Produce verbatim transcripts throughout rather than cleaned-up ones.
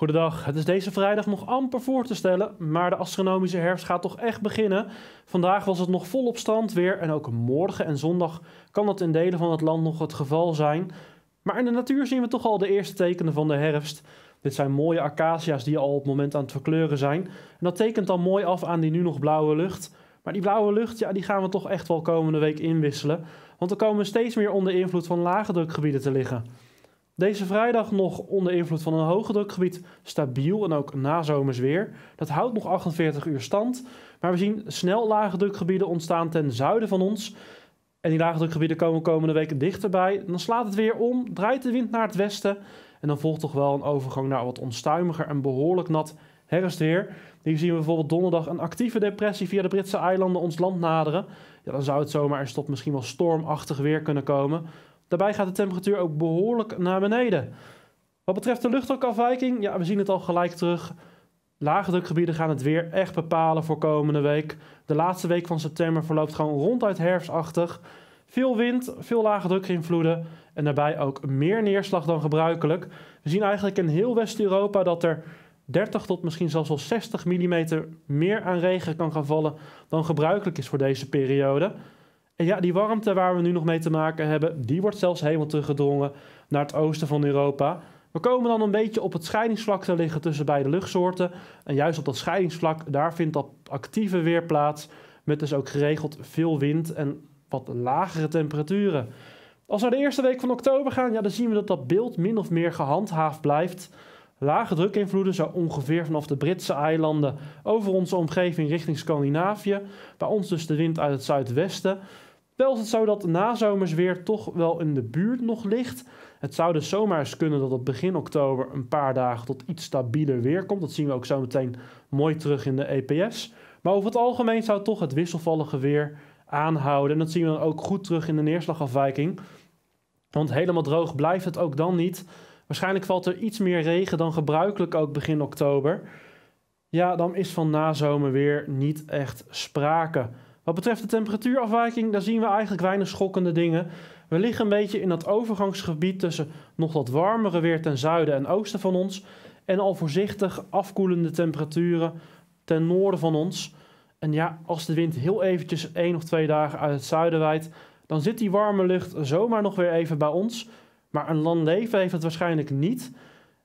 Goedendag, het is deze vrijdag nog amper voor te stellen, maar de astronomische herfst gaat toch echt beginnen. Vandaag was het nog volop strandweer en ook morgen en zondag kan dat in delen van het land nog het geval zijn. Maar in de natuur zien we toch al de eerste tekenen van de herfst. Dit zijn mooie acacia's die al op het moment aan het verkleuren zijn. En dat tekent dan mooi af aan die nu nog blauwe lucht. Maar die blauwe lucht, ja, die gaan we toch echt wel komende week inwisselen. Want we komen steeds meer onder invloed van lage drukgebieden te liggen. Deze vrijdag nog onder invloed van een hoge drukgebied, stabiel en ook nazomers weer. Dat houdt nog achtenveertig uur stand. Maar we zien snel lage drukgebieden ontstaan ten zuiden van ons. En die lage drukgebieden komen komende week dichterbij. Dan slaat het weer om, draait de wind naar het westen. En dan volgt toch wel een overgang naar wat onstuimiger en behoorlijk nat herfstweer. Hier zien we bijvoorbeeld donderdag een actieve depressie via de Britse eilanden ons land naderen. Ja, dan zou het zomaar eens tot misschien wel stormachtig weer kunnen komen. Daarbij gaat de temperatuur ook behoorlijk naar beneden. Wat betreft de luchtdrukafwijking, ja, we zien het al gelijk terug. Lage drukgebieden gaan het weer echt bepalen voor komende week. De laatste week van september verloopt gewoon ronduit herfstachtig. Veel wind, veel lage drukinvloeden en daarbij ook meer neerslag dan gebruikelijk. We zien eigenlijk in heel West-Europa dat er dertig tot misschien zelfs wel zestig millimeter meer aan regen kan gaan vallen dan gebruikelijk is voor deze periode. En ja, die warmte waar we nu nog mee te maken hebben, die wordt zelfs helemaal teruggedrongen naar het oosten van Europa. We komen dan een beetje op het scheidingsvlak te liggen tussen beide luchtsoorten. En juist op dat scheidingsvlak, daar vindt dat actieve weer plaats, met dus ook geregeld veel wind en wat lagere temperaturen. Als we de eerste week van oktober gaan, ja, dan zien we dat dat beeld min of meer gehandhaafd blijft. Lage drukinvloeden zo ongeveer vanaf de Britse eilanden over onze omgeving richting Scandinavië. Bij ons dus de wind uit het zuidwesten. Wel is het zo dat nazomersweer toch wel in de buurt nog ligt. Het zou dus zomaar eens kunnen dat het begin oktober een paar dagen tot iets stabieler weer komt. Dat zien we ook zo meteen mooi terug in de E P S. Maar over het algemeen zou toch het wisselvallige weer aanhouden. En dat zien we dan ook goed terug in de neerslagafwijking. Want helemaal droog blijft het ook dan niet. Waarschijnlijk valt er iets meer regen dan gebruikelijk ook begin oktober. Ja, dan is van nazomer weer niet echt sprake. Wat betreft de temperatuurafwijking, daar zien we eigenlijk weinig schokkende dingen. We liggen een beetje in dat overgangsgebied tussen nog wat warmere weer ten zuiden en oosten van ons. En al voorzichtig afkoelende temperaturen ten noorden van ons. En ja, als de wind heel eventjes één of twee dagen uit het zuiden waait, dan zit die warme lucht zomaar nog weer even bij ons. Maar een landleven heeft het waarschijnlijk niet.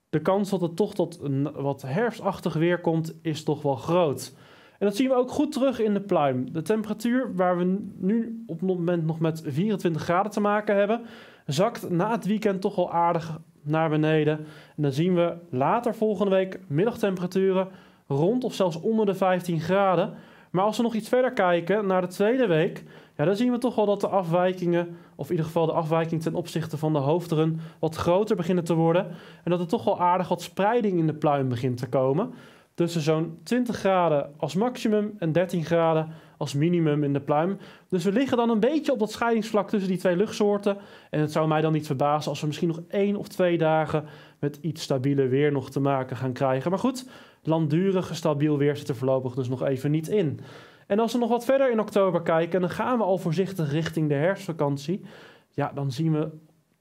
De kans dat het toch tot een wat herfstachtig weer komt, is toch wel groot. En dat zien we ook goed terug in de pluim. De temperatuur waar we nu op het moment nog met vierentwintig graden te maken hebben, zakt na het weekend toch wel aardig naar beneden. En dan zien we later volgende week middagtemperaturen rond of zelfs onder de vijftien graden. Maar als we nog iets verder kijken naar de tweede week, ja, dan zien we toch wel dat de afwijkingen, of in ieder geval de afwijking ten opzichte van de hoofdrun, wat groter beginnen te worden. En dat er toch wel aardig wat spreiding in de pluim begint te komen. Tussen zo'n twintig graden als maximum en dertien graden als minimum in de pluim. Dus we liggen dan een beetje op dat scheidingsvlak tussen die twee luchtsoorten. En het zou mij dan niet verbazen als we misschien nog één of twee dagen met iets stabieler weer nog te maken gaan krijgen. Maar goed, langdurig stabiel weer zit er voorlopig dus nog even niet in. En als we nog wat verder in oktober kijken, dan gaan we al voorzichtig richting de herfstvakantie. Ja, dan zien we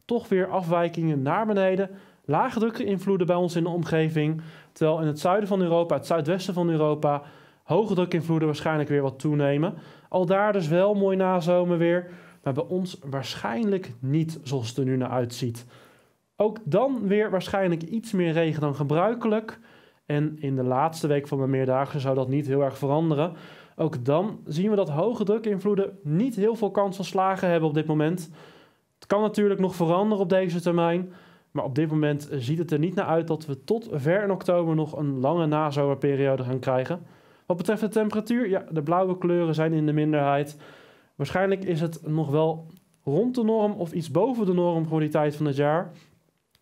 toch weer afwijkingen naar beneden. Lage drukinvloeden bij ons in de omgeving. Terwijl in het zuiden van Europa, het zuidwesten van Europa, hoge drukinvloeden waarschijnlijk weer wat toenemen. Al daar dus wel mooi nazomerweer, maar bij ons waarschijnlijk niet zoals het er nu naar uitziet. Ook dan weer waarschijnlijk iets meer regen dan gebruikelijk. En in de laatste week van de meerdaagse zou dat niet heel erg veranderen. Ook dan zien we dat hoge drukinvloeden niet heel veel kans van slagen hebben op dit moment. Het kan natuurlijk nog veranderen op deze termijn. Maar op dit moment ziet het er niet naar uit dat we tot ver in oktober nog een lange nazomerperiode gaan krijgen. Wat betreft de temperatuur, ja, de blauwe kleuren zijn in de minderheid. Waarschijnlijk is het nog wel rond de norm of iets boven de norm voor die tijd van het jaar.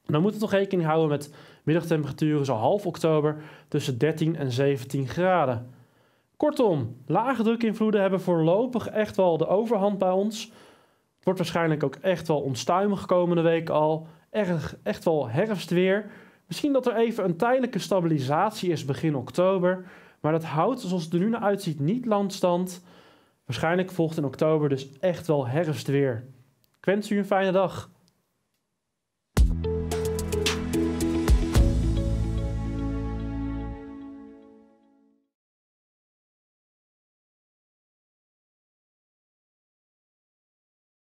Dan moeten we toch rekening houden met middagtemperaturen zo half oktober tussen dertien en zeventien graden. Kortom, lage drukinvloeden hebben voorlopig echt wel de overhand bij ons. Het wordt waarschijnlijk ook echt wel onstuimig komende week al. Erg, echt wel herfstweer. Misschien dat er even een tijdelijke stabilisatie is begin oktober. Maar dat houdt, zoals het er nu naar uitziet, niet lang stand. Waarschijnlijk volgt in oktober dus echt wel herfstweer. Ik wens u een fijne dag.